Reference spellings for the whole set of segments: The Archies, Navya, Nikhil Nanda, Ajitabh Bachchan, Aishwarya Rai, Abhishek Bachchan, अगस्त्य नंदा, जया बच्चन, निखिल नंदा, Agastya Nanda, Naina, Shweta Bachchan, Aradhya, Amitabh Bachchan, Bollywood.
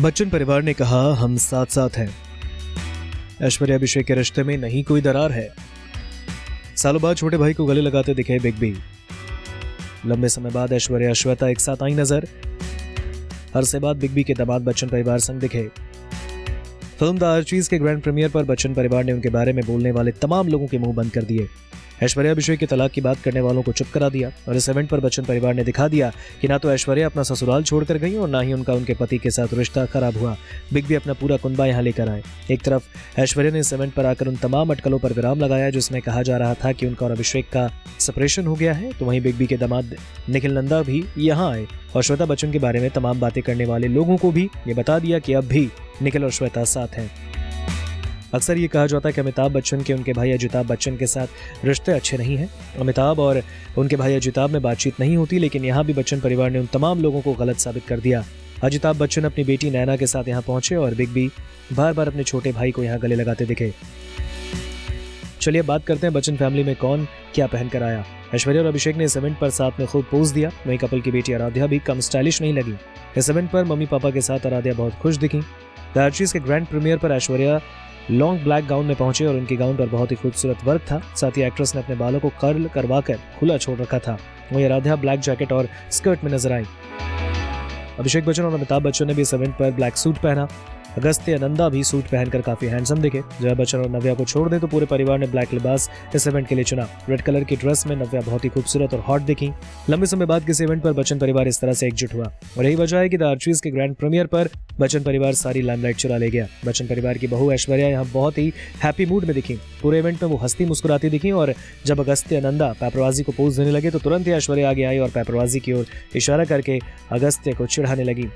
बच्चन परिवार ने कहा, हम साथ साथ हैं। ऐश्वर्या अभिषेक के रिश्ते में नहीं कोई दरार है। सालों बाद छोटे भाई को गले लगाते दिखे बिग बी। लंबे समय बाद ऐश्वर्या श्वेता एक साथ आई नजर। अरसे बाद बिग बी के दामाद बच्चन परिवार संग दिखे। फिल्म द आर्चीज के ग्रैंड प्रीमियर पर बच्चन परिवार ने उनके बारे में बोलने वाले तमाम लोगों के मुंह बंद कर दिए। ऐश्वर्या अभिषेक की तलाक की बात करने वालों को चुप करा दिया और इस इवेंट पर बच्चन परिवार ने दिखा दिया कि ना तो ऐश्वर्या अपना ससुराल छोड़कर गई और ना ही उनके पति के साथ रिश्ता खराब हुआ। बिग बी अपना पूरा कुंबा यहाँ लेकर आए। एक तरफ ऐश्वर्या ने इस इवेंट पर आकर उन तमाम अटकलों पर विराम लगाया जिसमें कहा जा रहा था कि उनका और अभिषेक का सेपरेशन हो गया है, तो वहीं बिग बी के दामाद निखिल नंदा भी यहाँ आए और श्वेता बच्चन के बारे में तमाम बातें करने वाले लोगों को भी ये बता दिया कि अब भी निखिल और श्वेता साथ हैं। अक्सर ये कहा जाता है कि अमिताभ बच्चन के उनके भाई अजिताभ बच्चन के साथ रिश्ते अच्छे नहीं हैं। अमिताभ और उनके भाई अजिताभ में बातचीत नहीं होती, लेकिन यहाँ भी बच्चन परिवार ने उन तमाम लोगों को गलत साबित कर दिया। अजिताभ बच्चन अपनी बेटी नैना के साथ यहाँ पहुंचे और बिग बी बार बार अपने छोटे भाई को यहाँ गले लगाते दिखे। चलिए बात करते हैं बच्चन फैमिली में कौन क्या पहनकर आया। ऐश्वर्या और अभिषेक ने इस इवेंट पर साथ में खूब पोज दिया। वहीं कपल की बेटी आराध्या भी कम स्टाइलिश नहीं लगी। इस इवेंट पर मम्मी पापा के साथ आराध्या बहुत खुश दिखी। द आर्चीज के ग्रैंड प्रीमियर पर ऐश्वर्या लॉन्ग ब्लैक गाउन में पहुंचे और उनके गाउन पर बहुत ही खूबसूरत वर्क था। साथ ही एक्ट्रेस ने अपने बालों को कर्ल करवाकर खुला छोड़ रखा था। वहीं आराध्या ब्लैक जैकेट और स्कर्ट में नजर आई। अभिषेक बच्चन और अमिताभ बच्चन ने भी इस इवेंट पर ब्लैक सूट पहना। अगस्त्य नंदा भी सूट पहनकर काफी हैंडसम दिखे। जया बच्चन और नव्या को छोड़ दें तो पूरे परिवार ने ब्लैक लिबास इस इवेंट के लिए चुना। रेड कलर की ड्रेस में नव्या बहुत ही खूबसूरत और हॉट दिखी। लंबे समय बाद किसी इवेंट पर बच्चन परिवार इस तरह से एकजुट हुआ और यही वजह है कि द आर्चीज के ग्रैंड प्रीमियर पर बच्चन परिवार सारी लाइमलाइट चुरा ले गया। बच्चन परिवार की बहू ऐश्वर्या यहाँ बहुत ही हैप्पी मूड में दिखी। पूरे इवेंट में वो हंसती मुस्कुराती दिखी और जब अगस्त्य नंदा पैपरवाजी को पोज देने लगे तो तुरंत ही ऐश्वर्या आगे आई और पैपरवाजी की ओर इशारा करके अगस्त्य को चिढ़ाने लगी।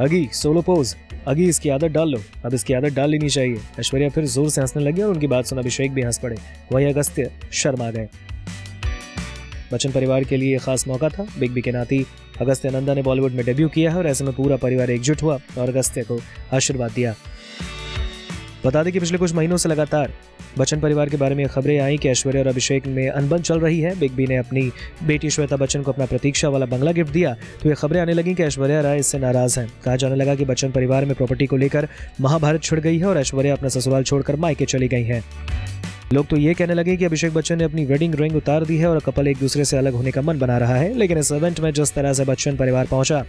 अगी सोलो पोज, अगी इसकी आदत डाल लो, अब इसकी आदत डाल लेनी चाहिए। ऐश्वर्या फिर जोर से हंसने लगी और उनकी बात सुन अभिषेक भी हंस पड़े। वहीं अगस्त्य शर्मा गए। बच्चन परिवार के लिए ये खास मौका था। बिग बी के नाती अगस्त्य नंदा ने बॉलीवुड में डेब्यू किया है और ऐसे में पूरा परिवार एकजुट हुआ और अगस्त्य को आशीर्वाद दिया। बता दें कि पिछले कुछ महीनों से लगातार बच्चन परिवार के बारे में खबरें आई कि ऐश्वर्या और अभिषेक में अनबन चल रही है। बिग बी ने अपनी बेटी श्वेता बच्चन को अपना प्रतीक्षा वाला बंगला गिफ्ट दिया तो ये खबरें आने लगी कि ऐश्वर्या राय इससे नाराज हैं। कहा जाने लगा कि बच्चन परिवार में प्रॉपर्टी को लेकर महाभारत छिड़ गई है और ऐश्वर्या अपना ससुराल छोड़कर मायके चली गई हैं। लोग तो ये कहने लगे कि अभिषेक बच्चन ने अपनी वेडिंग रिंग उतार दी है और कपल एक दूसरे से अलग होने का मन बना रहा है। लेकिन इस इवेंट में जिस तरह से बच्चन परिवार पहुंचा,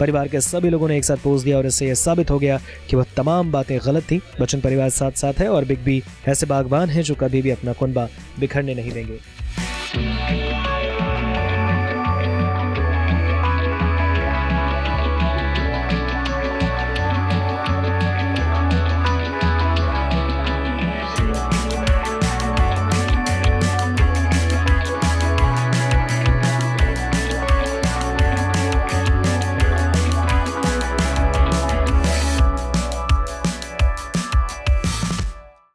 परिवार के सभी लोगों ने एक साथ पोज दिया और इससे यह साबित हो गया कि वह तमाम बातें गलत थी। बच्चन परिवार साथ साथ है और बिग बी ऐसे बागवान हैं जो कभी भी अपना कुनबा बिखरने नहीं देंगे।